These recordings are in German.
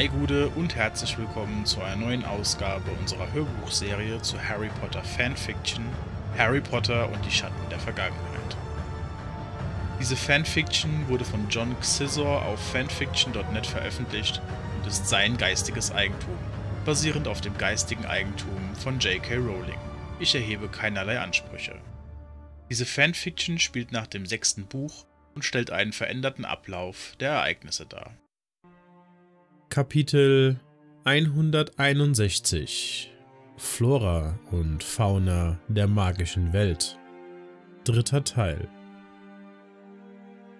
Hi Gude und herzlich willkommen zu einer neuen Ausgabe unserer Hörbuchserie zu Harry Potter Fanfiction, Harry Potter und die Schatten der Vergangenheit. Diese Fanfiction wurde von John Xizor auf fanfiction.net veröffentlicht und ist sein geistiges Eigentum, basierend auf dem geistigen Eigentum von J.K. Rowling. Ich erhebe keinerlei Ansprüche. Diese Fanfiction spielt nach dem 6. Buch und stellt einen veränderten Ablauf der Ereignisse dar. Kapitel 161 Flora und Fauna der magischen Welt. Dritter Teil.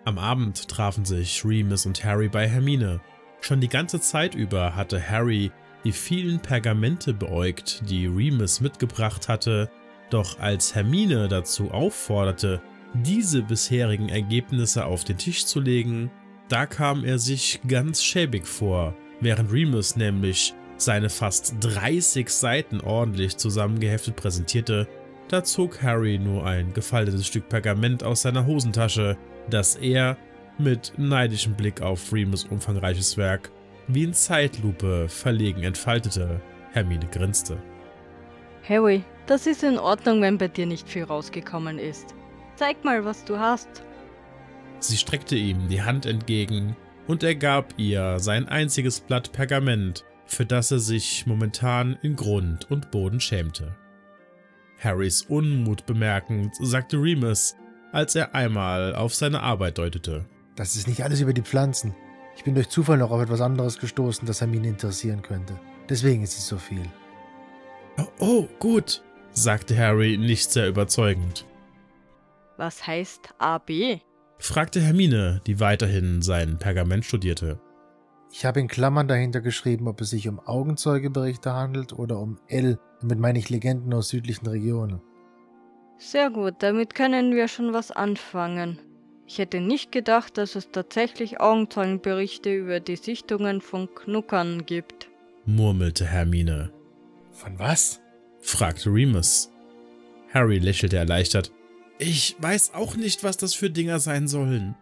Am Abend trafen sich Remus und Harry bei Hermine. Schon die ganze Zeit über hatte Harry die vielen Pergamente beäugt, die Remus mitgebracht hatte, doch als Hermine dazu aufforderte, diese bisherigen Ergebnisse auf den Tisch zu legen, da kam er sich ganz schäbig vor, während Remus nämlich seine fast 30 Seiten ordentlich zusammengeheftet präsentierte, da zog Harry nur ein gefaltetes Stück Pergament aus seiner Hosentasche, das er mit neidischem Blick auf Remus' umfangreiches Werk wie in Zeitlupe verlegen entfaltete. Hermine grinste. Harry, das ist in Ordnung, wenn bei dir nicht viel rausgekommen ist. Zeig mal, was du hast. Sie streckte ihm die Hand entgegen und er gab ihr sein einziges Blatt Pergament, für das er sich momentan in Grund und Boden schämte. Harrys Unmut bemerkend, sagte Remus, als er einmal auf seine Arbeit deutete. Das ist nicht alles über die Pflanzen. Ich bin durch Zufall noch auf etwas anderes gestoßen, das Hermine interessieren könnte. Deswegen ist es so viel. Oh, gut, sagte Harry nicht sehr überzeugend. Was heißt AB? Fragte Hermine, die weiterhin sein Pergament studierte. Ich habe in Klammern dahinter geschrieben, ob es sich um Augenzeugeberichte handelt oder um L. Damit meine ich Legenden aus südlichen Regionen. Sehr gut, damit können wir schon was anfangen. Ich hätte nicht gedacht, dass es tatsächlich Augenzeugenberichte über die Sichtungen von Knuckern gibt, murmelte Hermine. Von was? Fragte Remus. Harry lächelte erleichtert. Ich weiß auch nicht, was das für Dinger sein sollen.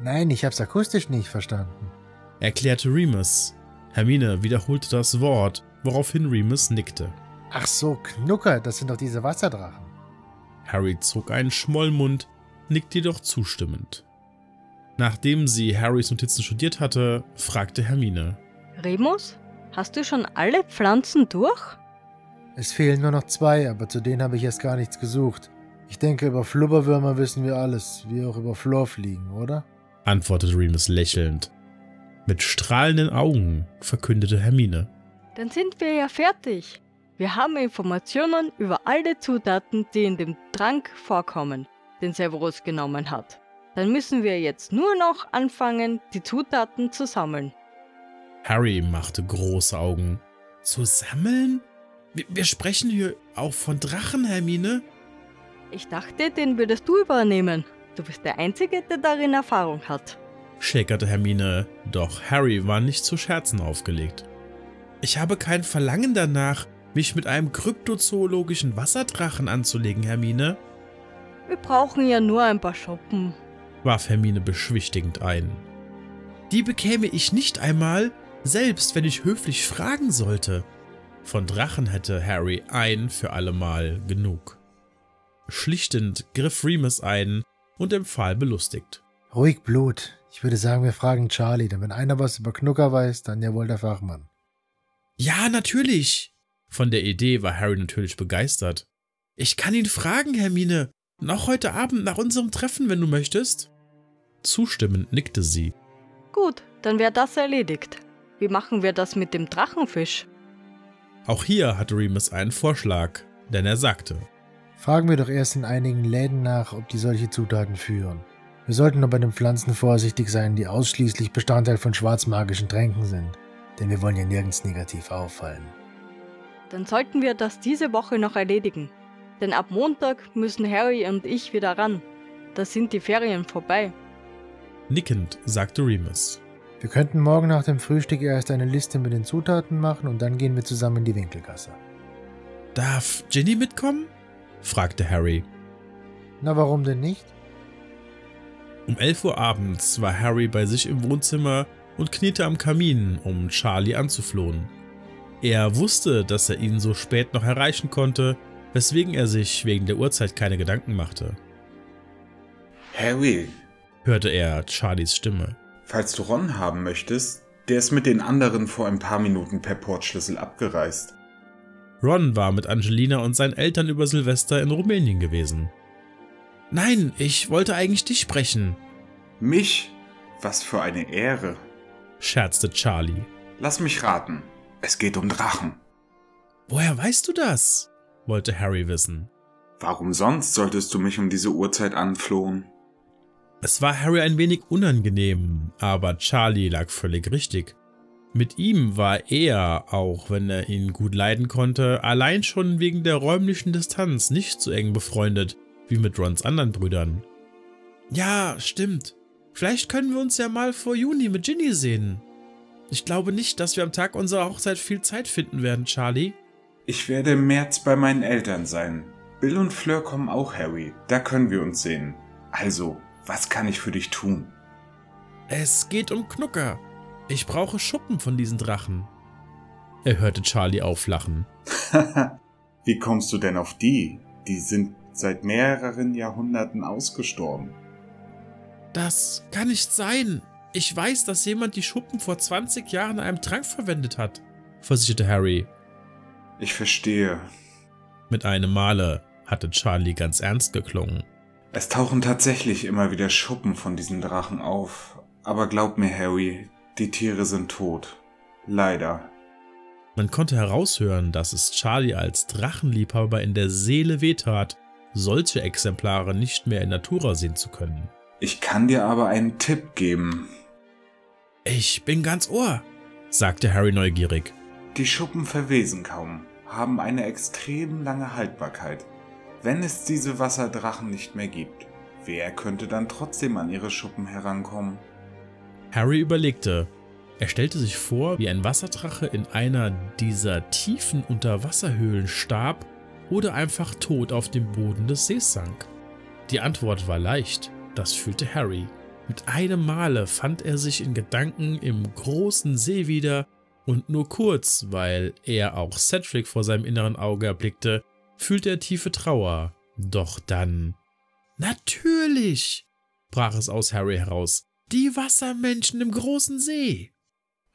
Nein, ich hab's akustisch nicht verstanden, erklärte Remus. Hermine wiederholte das Wort, woraufhin Remus nickte. Ach so, Knucker, das sind doch diese Wasserdrachen. Harry zog einen Schmollmund, nickte jedoch zustimmend. Nachdem sie Harrys Notizen studiert hatte, fragte Hermine. Remus, hast du schon alle Pflanzen durch? Es fehlen nur noch 2, aber zu denen habe ich erst gar nichts gesucht. Ich denke, über Flubberwürmer wissen wir alles, wie auch über Florfliegen, oder? Antwortete Remus lächelnd. Mit strahlenden Augen verkündete Hermine. Dann sind wir ja fertig. Wir haben Informationen über alle Zutaten, die in dem Trank vorkommen, den Severus genommen hat. Dann müssen wir jetzt nur noch anfangen, die Zutaten zu sammeln. Harry machte große Augen. Zu sammeln? Wir sprechen hier auch von Drachen, Hermine? Ich dachte, den würdest du übernehmen. Du bist der Einzige, der darin Erfahrung hat, schäkerte Hermine, doch Harry war nicht zu Scherzen aufgelegt. Ich habe kein Verlangen danach, mich mit einem kryptozoologischen Wasserdrachen anzulegen, Hermine. Wir brauchen ja nur ein paar Schuppen, warf Hermine beschwichtigend ein. Die bekäme ich nicht einmal, selbst wenn ich höflich fragen sollte. Von Drachen hätte Harry ein für allemal genug. Schlichtend griff Remus ein und empfahl belustigt. Ruhig Blut. Ich würde sagen, wir fragen Charlie, denn wenn einer was über Knucker weiß, dann ja wohl der Fachmann. Ja, natürlich. Von der Idee war Harry natürlich begeistert. Ich kann ihn fragen, Hermine. Noch heute Abend nach unserem Treffen, wenn du möchtest. Zustimmend nickte sie. Gut, dann wäre das erledigt. Wie machen wir das mit dem Drachenfisch? Auch hier hatte Remus einen Vorschlag, denn er sagte: Fragen wir doch erst in einigen Läden nach, ob die solche Zutaten führen. Wir sollten nur bei den Pflanzen vorsichtig sein, die ausschließlich Bestandteil von schwarzmagischen Tränken sind, denn wir wollen ja nirgends negativ auffallen. Dann sollten wir das diese Woche noch erledigen, denn ab Montag müssen Harry und ich wieder ran. Da sind die Ferien vorbei. Nickend sagte Remus. Wir könnten morgen nach dem Frühstück erst eine Liste mit den Zutaten machen und dann gehen wir zusammen in die Winkelgasse. Darf Ginny mitkommen? Fragte Harry. Na, warum denn nicht? Um 11 Uhr abends war Harry bei sich im Wohnzimmer und kniete am Kamin, um Charlie anzuflohen. Er wusste, dass er ihn so spät noch erreichen konnte, weswegen er sich wegen der Uhrzeit keine Gedanken machte. Harry, hörte er Charlies Stimme. Falls du Ron haben möchtest, der ist mit den anderen vor ein paar Minuten per Portschlüssel abgereist. Ron war mit Angelina und seinen Eltern über Silvester in Rumänien gewesen. Nein, ich wollte eigentlich dich sprechen. Mich? Was für eine Ehre, scherzte Charlie. Lass mich raten, es geht um Drachen. Woher weißt du das? Wollte Harry wissen. Warum sonst solltest du mich um diese Uhrzeit anflohen? Es war Harry ein wenig unangenehm, aber Charlie lag völlig richtig. Mit ihm war er, auch wenn er ihn gut leiden konnte, allein schon wegen der räumlichen Distanz nicht so eng befreundet wie mit Rons anderen Brüdern. Ja, stimmt. Vielleicht können wir uns ja mal vor Juni mit Ginny sehen. Ich glaube nicht, dass wir am Tag unserer Hochzeit viel Zeit finden werden, Charlie. Ich werde im März bei meinen Eltern sein. Bill und Fleur kommen auch, Harry. Da können wir uns sehen. Also, was kann ich für dich tun? Es geht um Knucker. Ich brauche Schuppen von diesen Drachen. Er hörte Charlie auflachen. Wie kommst du denn auf die? Die sind seit mehreren Jahrhunderten ausgestorben. Das kann nicht sein. Ich weiß, dass jemand die Schuppen vor 20 Jahren in einem Trank verwendet hat, versicherte Harry. Ich verstehe. Mit einem Male hatte Charlie ganz ernst geklungen. Es tauchen tatsächlich immer wieder Schuppen von diesen Drachen auf. Aber glaub mir, Harry, die Tiere sind tot. Leider. Man konnte heraushören, dass es Charlie als Drachenliebhaber in der Seele wehtat, solche Exemplare nicht mehr in Natura sehen zu können. Ich kann dir aber einen Tipp geben. Ich bin ganz Ohr, sagte Harry neugierig. Die Schuppen verwesen kaum, haben eine extrem lange Haltbarkeit. Wenn es diese Wasserdrachen nicht mehr gibt, wer könnte dann trotzdem an ihre Schuppen herankommen? Harry überlegte. Er stellte sich vor, wie ein Wasserdrache in einer dieser tiefen Unterwasserhöhlen starb oder einfach tot auf dem Boden des Sees sank. Die Antwort war leicht, das fühlte Harry. Mit einem Male fand er sich in Gedanken im großen See wieder und nur kurz, weil er auch Cedric vor seinem inneren Auge erblickte, fühlte er tiefe Trauer. Doch dann... Natürlich! Brach es aus Harry heraus. Die Wassermenschen im großen See!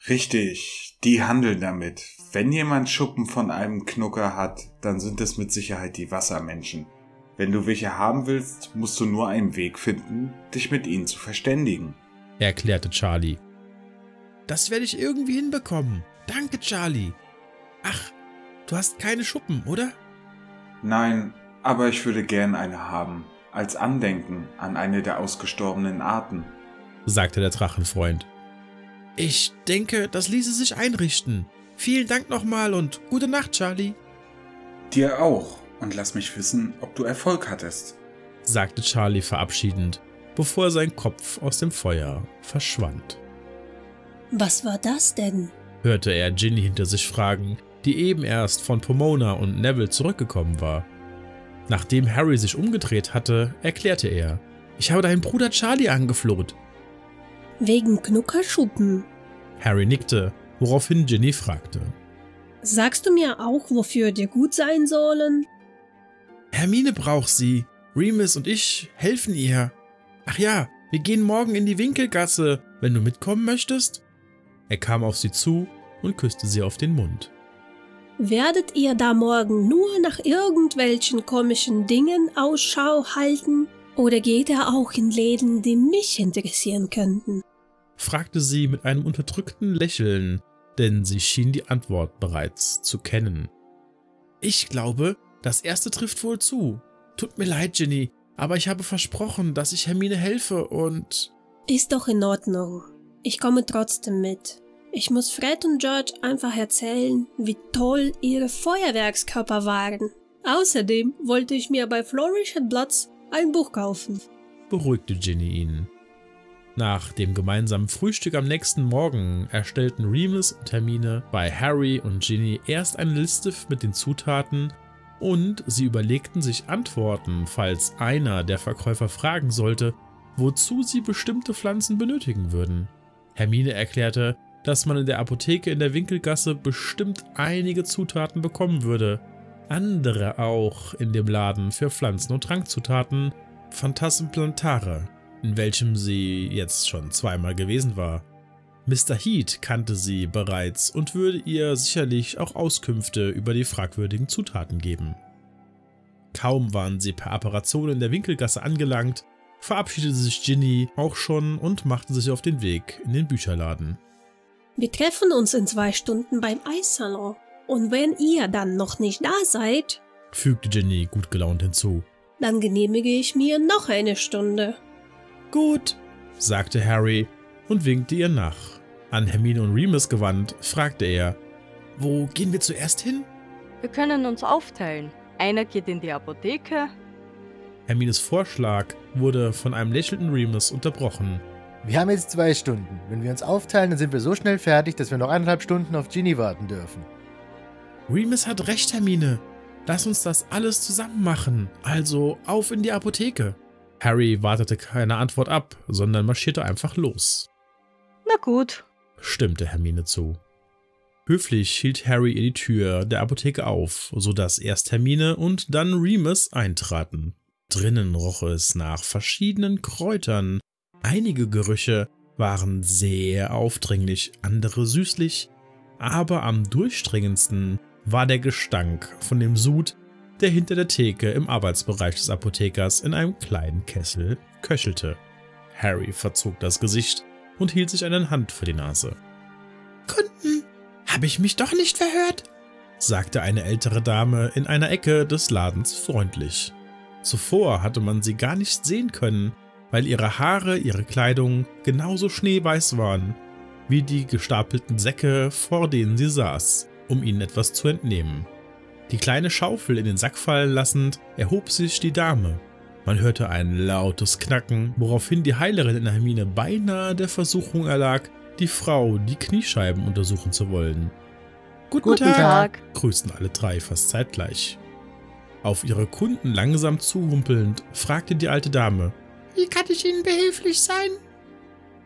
Richtig, die handeln damit. Wenn jemand Schuppen von einem Knucker hat, dann sind es mit Sicherheit die Wassermenschen. Wenn du welche haben willst, musst du nur einen Weg finden, dich mit ihnen zu verständigen, erklärte Charlie. Das werde ich irgendwie hinbekommen. Danke, Charlie. Ach, du hast keine Schuppen, oder? Nein, aber ich würde gern eine haben, als Andenken an eine der ausgestorbenen Arten, sagte der Drachenfreund. Ich denke, das ließe sich einrichten. Vielen Dank nochmal und gute Nacht, Charlie. Dir auch und lass mich wissen, ob du Erfolg hattest, sagte Charlie verabschiedend, bevor sein Kopf aus dem Feuer verschwand. Was war das denn? Hörte er Ginny hinter sich fragen, die eben erst von Pomona und Neville zurückgekommen war. Nachdem Harry sich umgedreht hatte, erklärte er, ich habe deinen Bruder Charlie angefloht. Wegen Knuckerschuppen? Harry nickte, woraufhin Ginny fragte. Sagst du mir auch, wofür dir gut sein sollen? Hermine braucht sie. Remus und ich helfen ihr. Ach ja, wir gehen morgen in die Winkelgasse, wenn du mitkommen möchtest. Er kam auf sie zu und küsste sie auf den Mund. Werdet ihr da morgen nur nach irgendwelchen komischen Dingen Ausschau halten? Oder geht er auch in Läden, die mich interessieren könnten? Fragte sie mit einem unterdrückten Lächeln, denn sie schien die Antwort bereits zu kennen. Ich glaube, das erste trifft wohl zu. Tut mir leid, Ginny, aber ich habe versprochen, dass ich Hermine helfe und... Ist doch in Ordnung. Ich komme trotzdem mit. Ich muss Fred und George einfach erzählen, wie toll ihre Feuerwerkskörper waren. Außerdem wollte ich mir bei Flourish and Bloods ein Buch kaufen, beruhigte Ginny ihn. Nach dem gemeinsamen Frühstück am nächsten Morgen erstellten Remus und Hermine bei Harry und Ginny erst eine Liste mit den Zutaten und sie überlegten sich Antworten, falls einer der Verkäufer fragen sollte, wozu sie bestimmte Pflanzen benötigen würden. Hermine erklärte, dass man in der Apotheke in der Winkelgasse bestimmt einige Zutaten bekommen würde. Andere auch in dem Laden für Pflanzen- und Trankzutaten, Phantasma Plantara, in welchem sie jetzt schon zweimal gewesen war. Mr. Heat kannte sie bereits und würde ihr sicherlich auch Auskünfte über die fragwürdigen Zutaten geben. Kaum waren sie per Apparation in der Winkelgasse angelangt, verabschiedete sich Ginny auch schon und machte sich auf den Weg in den Bücherladen. Wir treffen uns in 2 Stunden beim Eissalon. Und wenn ihr dann noch nicht da seid, fügte Ginny gut gelaunt hinzu, dann genehmige ich mir noch 1 Stunde. Gut, sagte Harry und winkte ihr nach. An Hermine und Remus gewandt, fragte er, wo gehen wir zuerst hin? Wir können uns aufteilen. Einer geht in die Apotheke. Hermines Vorschlag wurde von einem lächelnden Remus unterbrochen. Wir haben jetzt 2 Stunden. Wenn wir uns aufteilen, dann sind wir so schnell fertig, dass wir noch 1,5 Stunden auf Ginny warten dürfen. Remus hat recht, Hermine. Lass uns das alles zusammen machen. Also auf in die Apotheke. Harry wartete keine Antwort ab, sondern marschierte einfach los. Na gut, stimmte Hermine zu. Höflich hielt Harry ihr die Tür der Apotheke auf, sodass erst Hermine und dann Remus eintraten. Drinnen roch es nach verschiedenen Kräutern. Einige Gerüche waren sehr aufdringlich, andere süßlich, aber am durchdringendsten war der Gestank von dem Sud, der hinter der Theke im Arbeitsbereich des Apothekers in einem kleinen Kessel köchelte. Harry verzog das Gesicht und hielt sich eine Hand für die Nase. »Kunden, habe ich mich doch nicht verhört?« sagte eine ältere Dame in einer Ecke des Ladens freundlich. Zuvor hatte man sie gar nicht sehen können, weil ihre Haare, ihre Kleidung genauso schneeweiß waren, wie die gestapelten Säcke, vor denen sie saß, um ihnen etwas zu entnehmen. Die kleine Schaufel in den Sack fallen lassend, erhob sich die Dame. Man hörte ein lautes Knacken, woraufhin die Heilerin in Hermine beinahe der Versuchung erlag, die Frau die Kniescheiben untersuchen zu wollen. Guten Tag, grüßten alle drei fast zeitgleich. Auf ihre Kunden langsam zuhumpelnd, fragte die alte Dame, wie kann ich Ihnen behilflich sein?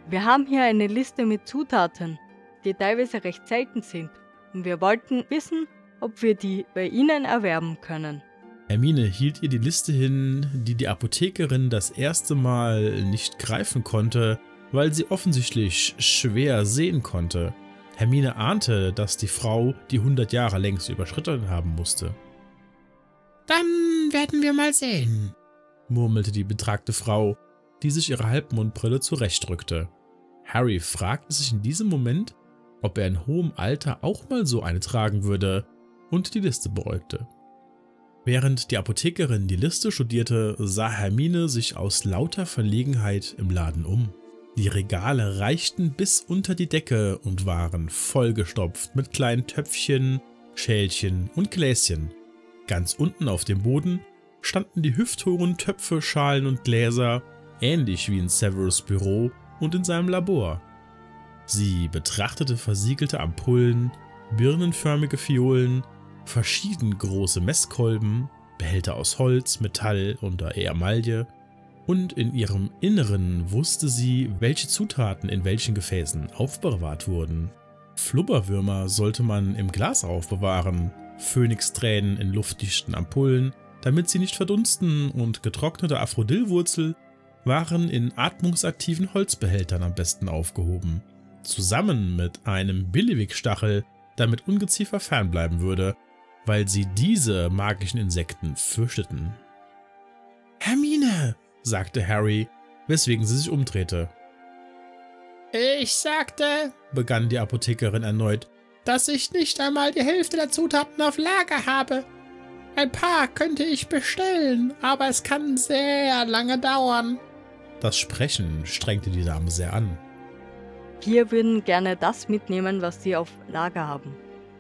Wir haben hier eine Liste mit Zutaten, die teilweise recht selten sind, und wir wollten wissen, ob wir die bei Ihnen erwerben können. Hermine hielt ihr die Liste hin, die die Apothekerin das erste Mal nicht greifen konnte, weil sie offensichtlich schwer sehen konnte. Hermine ahnte, dass die Frau die 100 Jahre längst überschritten haben musste. Dann werden wir mal sehen, murmelte die betragte Frau, die sich ihre Halbmondbrille zurechtrückte. Harry fragte sich in diesem Moment, ob er in hohem Alter auch mal so eine tragen würde, und die Liste beäugte. Während die Apothekerin die Liste studierte, sah Hermine sich aus lauter Verlegenheit im Laden um. Die Regale reichten bis unter die Decke und waren vollgestopft mit kleinen Töpfchen, Schälchen und Gläschen. Ganz unten auf dem Boden standen die hüfthohen Töpfe, Schalen und Gläser, ähnlich wie in Severus' Büro und in seinem Labor. Sie betrachtete versiegelte Ampullen, birnenförmige Fiolen, verschieden große Messkolben, Behälter aus Holz, Metall oder Emaille, und in ihrem Inneren wusste sie, welche Zutaten in welchen Gefäßen aufbewahrt wurden. Flubberwürmer sollte man im Glas aufbewahren, Phönixtränen in luftdichten Ampullen, damit sie nicht verdunsten, und getrocknete Aphrodillwurzel waren in atmungsaktiven Holzbehältern am besten aufgehoben, zusammen mit einem Billywigstachel, damit Ungeziefer fernbleiben würde, weil sie diese magischen Insekten fürchteten. »Hermine«, sagte Harry, weswegen sie sich umdrehte. »Ich sagte«, begann die Apothekerin erneut, »dass ich nicht einmal die Hälfte der Zutaten auf Lager habe. Ein paar könnte ich bestellen, aber es kann sehr lange dauern.« Das Sprechen strengte die Dame sehr an. »Wir würden gerne das mitnehmen, was Sie auf Lager haben«,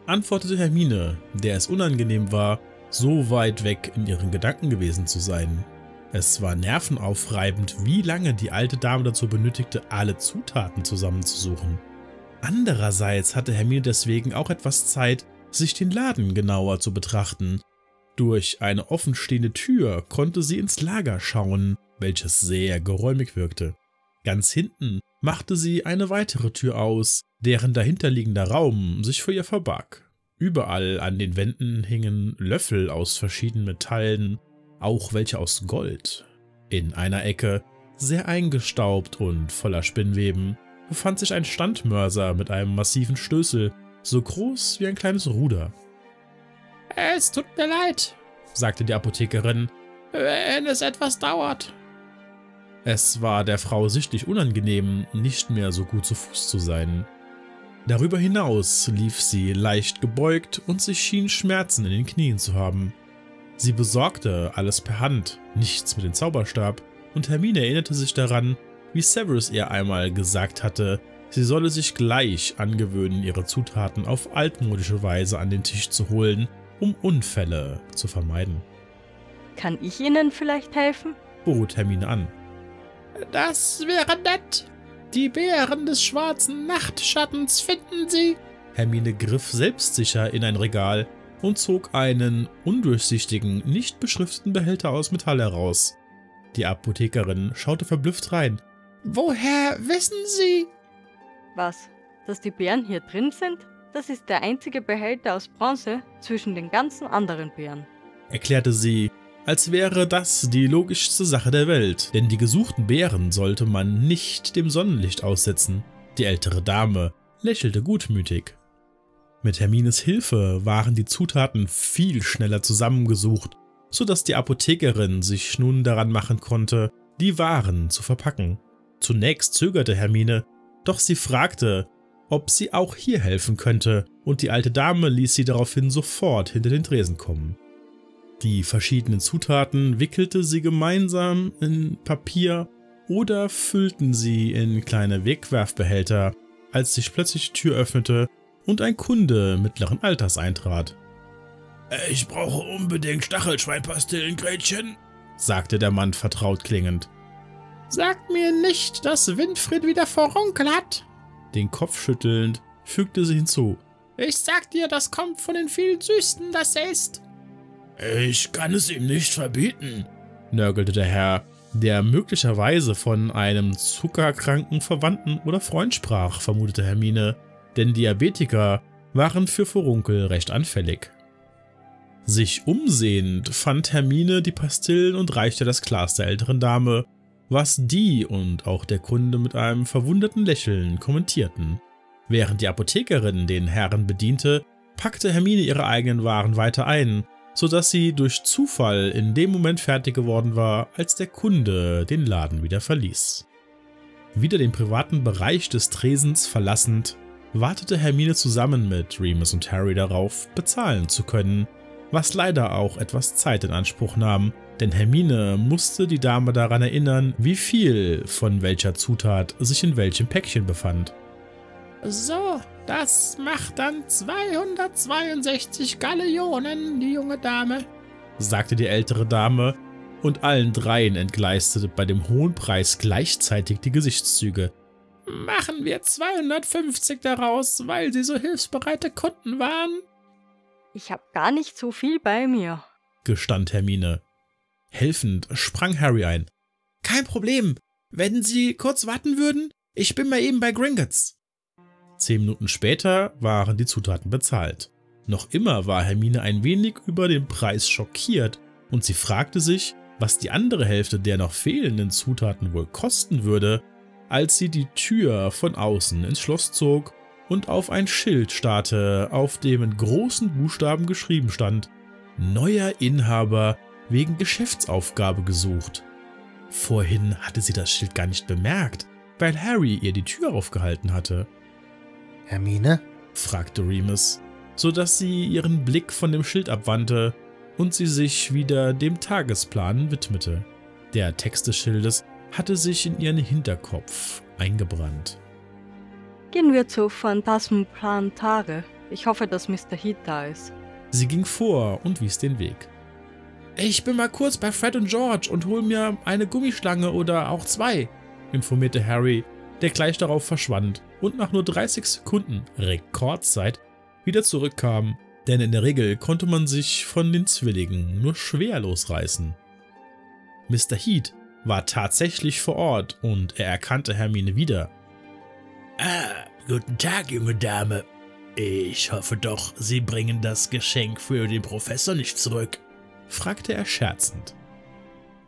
antwortete Hermine, der es unangenehm war, so weit weg in ihren Gedanken gewesen zu sein. Es war nervenaufreibend, wie lange die alte Dame dazu benötigte, alle Zutaten zusammenzusuchen. Andererseits hatte Hermine deswegen auch etwas Zeit, sich den Laden genauer zu betrachten. Durch eine offenstehende Tür konnte sie ins Lager schauen, welches sehr geräumig wirkte. Ganz hinten machte sie eine weitere Tür aus, deren dahinterliegender Raum sich vor ihr verbarg. Überall an den Wänden hingen Löffel aus verschiedenen Metallen, auch welche aus Gold. In einer Ecke, sehr eingestaubt und voller Spinnweben, befand sich ein Standmörser mit einem massiven Stößel, so groß wie ein kleines Ruder. »Es tut mir leid«, sagte die Apothekerin, »wenn es etwas dauert.« Es war der Frau sichtlich unangenehm, nicht mehr so gut zu Fuß zu sein. Darüber hinaus lief sie leicht gebeugt und sie schien Schmerzen in den Knien zu haben. Sie besorgte alles per Hand, nichts mit dem Zauberstab, und Hermine erinnerte sich daran, wie Severus ihr einmal gesagt hatte, sie solle sich gleich angewöhnen, ihre Zutaten auf altmodische Weise an den Tisch zu holen, um Unfälle zu vermeiden. »Kann ich Ihnen vielleicht helfen?« bot Hermine an. »Das wäre nett. Die Beeren des schwarzen Nachtschattens finden Sie.« Hermine griff selbstsicher in ein Regal und zog einen undurchsichtigen, nicht beschrifteten Behälter aus Metall heraus. Die Apothekerin schaute verblüfft rein. »Woher wissen Sie?« »Was? Dass die Beeren hier drin sind? Das ist der einzige Behälter aus Bronze zwischen den ganzen anderen Beeren«, erklärte sie, als wäre das die logischste Sache der Welt, denn die gesuchten Beeren sollte man nicht dem Sonnenlicht aussetzen. Die ältere Dame lächelte gutmütig. Mit Hermines Hilfe waren die Zutaten viel schneller zusammengesucht, sodass die Apothekerin sich nun daran machen konnte, die Waren zu verpacken. Zunächst zögerte Hermine, doch sie fragte, ob sie auch hier helfen könnte, und die alte Dame ließ sie daraufhin sofort hinter den Tresen kommen. Die verschiedenen Zutaten wickelte sie gemeinsam in Papier oder füllten sie in kleine Wegwerfbehälter, als sich plötzlich die Tür öffnete und ein Kunde mittleren Alters eintrat. »Ich brauche unbedingt Stachelschweinpastillen, Gretchen«, sagte der Mann vertraut klingend. »Sag mir nicht, dass Winfried wieder Vorunkel hat«, den Kopf schüttelnd, fügte sie hinzu. »Ich sag dir, das kommt von den vielen Süßen, das er isst.« »Ich kann es ihm nicht verbieten«, nörgelte der Herr, der möglicherweise von einem zuckerkranken Verwandten oder Freund sprach, vermutete Hermine, denn Diabetiker waren für Furunkel recht anfällig. Sich umsehend fand Hermine die Pastillen und reichte das Glas der älteren Dame, was die und auch der Kunde mit einem verwunderten Lächeln kommentierten. Während die Apothekerin den Herrn bediente, packte Hermine ihre eigenen Waren weiter ein, sodass sie durch Zufall in dem Moment fertig geworden war, als der Kunde den Laden wieder verließ. Wieder den privaten Bereich des Tresens verlassend, wartete Hermine zusammen mit Remus und Harry darauf, bezahlen zu können, was leider auch etwas Zeit in Anspruch nahm, denn Hermine musste die Dame daran erinnern, wie viel von welcher Zutat sich in welchem Päckchen befand. »So, das macht dann 262 Gallionen, die junge Dame«, sagte die ältere Dame, und allen dreien entgleiste bei dem hohen Preis gleichzeitig die Gesichtszüge. »Machen wir 250 daraus, weil Sie so hilfsbereite Kunden waren?« »Ich habe gar nicht so viel bei mir«, gestand Hermine. Helfend sprang Harry ein. »Kein Problem, wenn Sie kurz warten würden, ich bin mal eben bei Gringotts.« 10 Minuten später waren die Zutaten bezahlt. Noch immer war Hermine ein wenig über den Preis schockiert und sie fragte sich, was die andere Hälfte der noch fehlenden Zutaten wohl kosten würde, als sie die Tür von außen ins Schloss zog und auf ein Schild starrte, auf dem in großen Buchstaben geschrieben stand: »Neuer Inhaber wegen Geschäftsaufgabe gesucht.« Vorhin hatte sie das Schild gar nicht bemerkt, weil Harry ihr die Tür aufgehalten hatte. »Hermine?«, fragte Remus, sodass sie ihren Blick von dem Schild abwandte und sie sich wieder dem Tagesplan widmete. Der Text des Schildes hatte sich in ihren Hinterkopf eingebrannt. »Gehen wir zu Phantasma Plantara. Ich hoffe, dass Mr. Heath da ist.« Sie ging vor und wies den Weg. »Ich bin mal kurz bei Fred und George und hol mir eine Gummischlange oder auch 2«, informierte Harry, der gleich darauf verschwand und nach nur 30 Sekunden Rekordzeit wieder zurückkam, denn in der Regel konnte man sich von den Zwillingen nur schwer losreißen. Mr. Heath war tatsächlich vor Ort und er erkannte Hermine wieder. Ah, guten Tag, junge Dame. Ich hoffe doch, Sie bringen das Geschenk für den Professor nicht zurück, fragte er scherzend.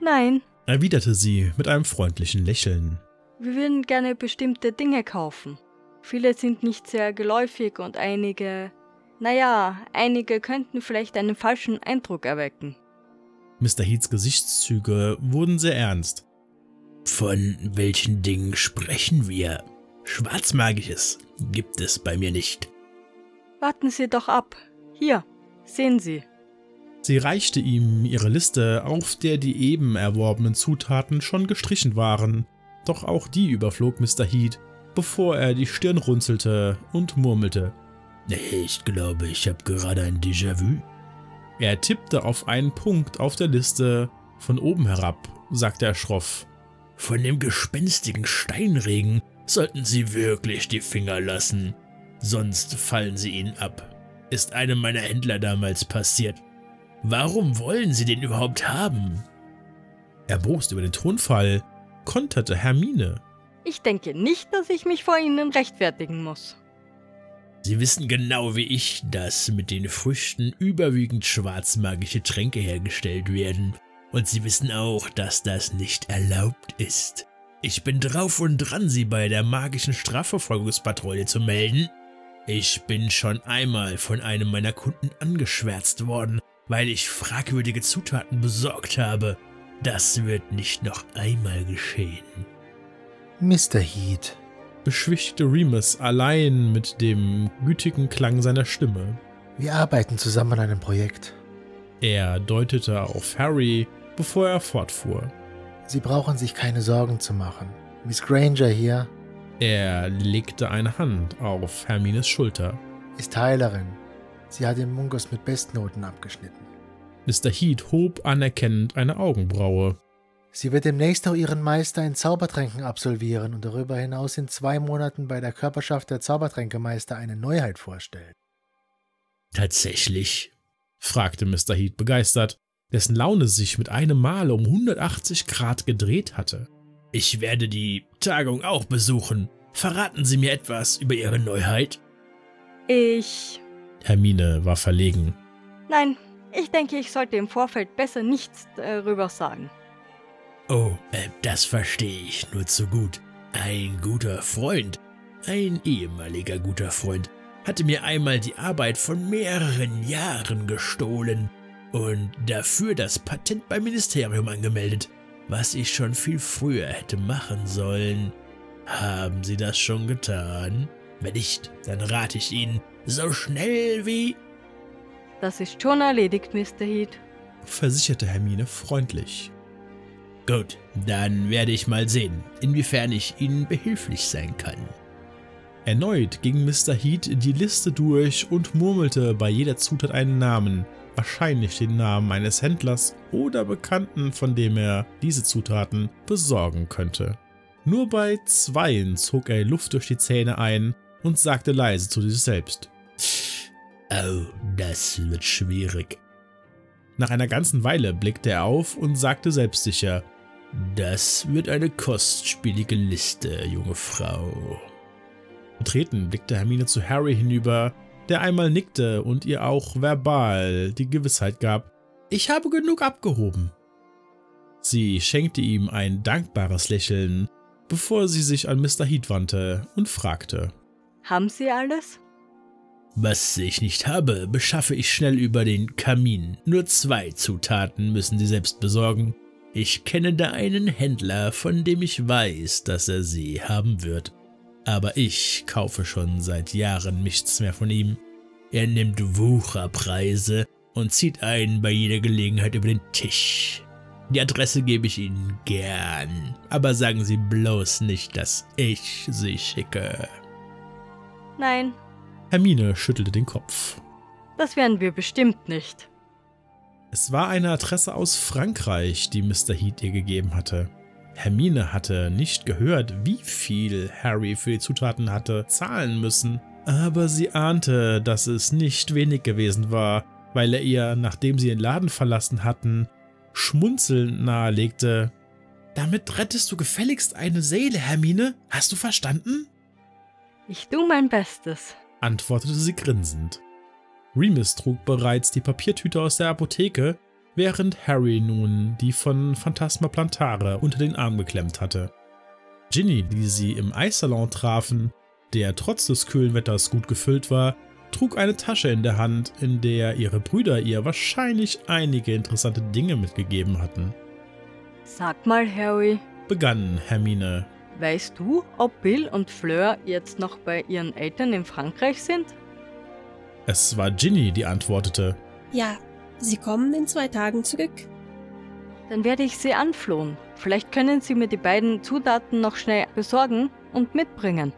Nein, erwiderte sie mit einem freundlichen Lächeln. Wir würden gerne bestimmte Dinge kaufen. Viele sind nicht sehr geläufig und einige könnten vielleicht einen falschen Eindruck erwecken. Mr. Heats Gesichtszüge wurden sehr ernst. Von welchen Dingen sprechen wir? Schwarzmagisches gibt es bei mir nicht. Warten Sie doch ab. Hier, sehen Sie. Sie reichte ihm ihre Liste, auf der die eben erworbenen Zutaten schon gestrichen waren. Doch auch die überflog Mr. Heat, bevor er die Stirn runzelte und murmelte. Ich glaube, ich habe gerade ein Déjà-vu. Er tippte auf einen Punkt auf der Liste. Von oben herab, sagte er schroff. Von dem gespenstigen Steinregen sollten Sie wirklich die Finger lassen. Sonst fallen Sie ihnen ab. Ist einem meiner Händler damals passiert. Warum wollen Sie den überhaupt haben? Erbost über den Tonfall, konterte Hermine. Ich denke nicht, dass ich mich vor Ihnen rechtfertigen muss. Sie wissen genau wie ich, dass mit den Früchten überwiegend schwarzmagische Tränke hergestellt werden. Und Sie wissen auch, dass das nicht erlaubt ist. Ich bin drauf und dran, Sie bei der magischen Strafverfolgungspatrouille zu melden. Ich bin schon einmal von einem meiner Kunden angeschwärzt worden, weil ich fragwürdige Zutaten besorgt habe. Das wird nicht noch einmal geschehen. Mr. Heat, beschwichtigte Remus allein mit dem gütigen Klang seiner Stimme. Wir arbeiten zusammen an einem Projekt. Er deutete auf Harry, bevor er fortfuhr. Sie brauchen sich keine Sorgen zu machen. Miss Granger hier. Er legte eine Hand auf Hermines Schulter. Ist Heilerin. Sie hat den Mungos mit Bestnoten abgeschnitten. Mr. Heat hob anerkennend eine Augenbraue. Sie wird demnächst auch ihren Meister in Zaubertränken absolvieren und darüber hinaus in 2 Monaten bei der Körperschaft der Zaubertränkemeister eine Neuheit vorstellen. Tatsächlich? Fragte Mr. Heat begeistert, dessen Laune sich mit einem Mal um 180 Grad gedreht hatte. Ich werde die Tagung auch besuchen. Verraten Sie mir etwas über Ihre Neuheit? Hermine war verlegen. Nein, ich denke, ich sollte im Vorfeld besser nichts darüber sagen. Oh, das verstehe ich nur zu gut. Ein guter Freund, ein ehemaliger guter Freund, hatte mir einmal die Arbeit von mehreren Jahren gestohlen und dafür das Patent beim Ministerium angemeldet, was ich schon viel früher hätte machen sollen. Haben Sie das schon getan? Wenn nicht, dann rate ich Ihnen, so schnell wie... Das ist schon erledigt, Mr. Heat, versicherte Hermine freundlich. Gut, dann werde ich mal sehen, inwiefern ich Ihnen behilflich sein kann. Erneut ging Mr. Heat die Liste durch und murmelte bei jeder Zutat einen Namen, wahrscheinlich den Namen eines Händlers oder Bekannten, von dem er diese Zutaten besorgen könnte. Nur bei zweien zog er Luft durch die Zähne ein und sagte leise zu sich selbst: Oh, das wird schwierig. Nach einer ganzen Weile blickte er auf und sagte selbstsicher: Das wird eine kostspielige Liste, junge Frau. Betreten blickte Hermine zu Harry hinüber, der einmal nickte und ihr auch verbal die Gewissheit gab: Ich habe genug abgehoben. Sie schenkte ihm ein dankbares Lächeln, bevor sie sich an Mr. Heat wandte und fragte: Haben Sie alles? Was ich nicht habe, beschaffe ich schnell über den Kamin. Nur 2 Zutaten müssen Sie selbst besorgen. Ich kenne da einen Händler, von dem ich weiß, dass er sie haben wird. Aber ich kaufe schon seit Jahren nichts mehr von ihm. Er nimmt Wucherpreise und zieht einen bei jeder Gelegenheit über den Tisch. Die Adresse gebe ich Ihnen gern, aber sagen Sie bloß nicht, dass ich sie schicke. Nein. Hermine schüttelte den Kopf. Das werden wir bestimmt nicht. Es war eine Adresse aus Frankreich, die Mr. Heat ihr gegeben hatte. Hermine hatte nicht gehört, wie viel Harry für die Zutaten hatte zahlen müssen, aber sie ahnte, dass es nicht wenig gewesen war, weil er ihr, nachdem sie den Laden verlassen hatten, schmunzelnd nahelegte: Damit rettest du gefälligst eine Seele, Hermine. Hast du verstanden? Ich tu mein Bestes, antwortete sie grinsend. Remus trug bereits die Papiertüte aus der Apotheke, während Harry nun die von Phantasma Plantara unter den Arm geklemmt hatte. Ginny, die sie im Eissalon trafen, der trotz des kühlen Wetters gut gefüllt war, trug eine Tasche in der Hand, in der ihre Brüder ihr wahrscheinlich einige interessante Dinge mitgegeben hatten. Sag mal, Harry, begann Hermine. Weißt du, ob Bill und Fleur jetzt noch bei ihren Eltern in Frankreich sind? Es war Ginny, die antwortete. Ja, sie kommen in 2 Tagen zurück. Dann werde ich sie anflohen. Vielleicht können sie mir die beiden Zutaten noch schnell besorgen und mitbringen.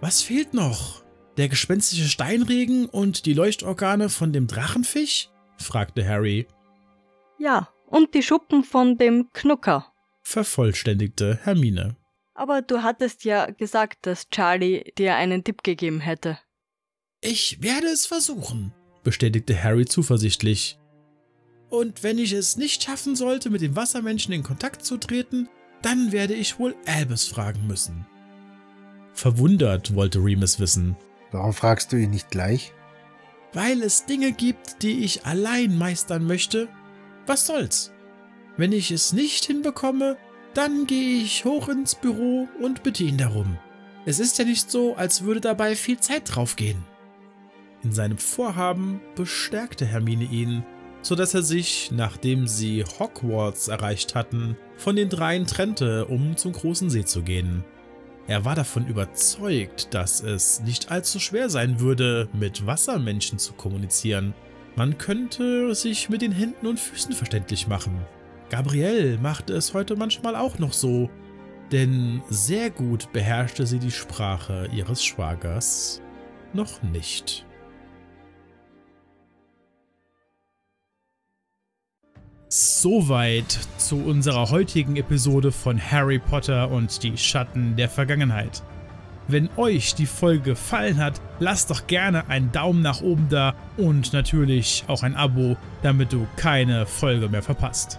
Was fehlt noch? Der gespenstische Steinregen und die Leuchtorgane von dem Drachenfisch? Fragte Harry. Ja, und die Schuppen von dem Knucker, vervollständigte Hermine. Aber du hattest ja gesagt, dass Charlie dir einen Tipp gegeben hätte. Ich werde es versuchen, bestätigte Harry zuversichtlich. Und wenn ich es nicht schaffen sollte, mit dem Wassermenschen in Kontakt zu treten, dann werde ich wohl Albus fragen müssen. Verwundert wollte Remus wissen. Warum fragst du ihn nicht gleich? Weil es Dinge gibt, die ich allein meistern möchte. Was soll's? Wenn ich es nicht hinbekomme, dann gehe ich hoch ins Büro und bitte ihn darum. Es ist ja nicht so, als würde dabei viel Zeit draufgehen. In seinem Vorhaben bestärkte Hermine ihn, sodass er sich, nachdem sie Hogwarts erreicht hatten, von den dreien trennte, um zum großen See zu gehen. Er war davon überzeugt, dass es nicht allzu schwer sein würde, mit Wassermenschen zu kommunizieren. Man könnte sich mit den Händen und Füßen verständlich machen. Gabrielle machte es heute manchmal auch noch so, denn sehr gut beherrschte sie die Sprache ihres Schwagers noch nicht. Soweit zu unserer heutigen Episode von Harry Potter und die Schatten der Vergangenheit. Wenn euch die Folge gefallen hat, lasst doch gerne einen Daumen nach oben da und natürlich auch ein Abo, damit du keine Folge mehr verpasst.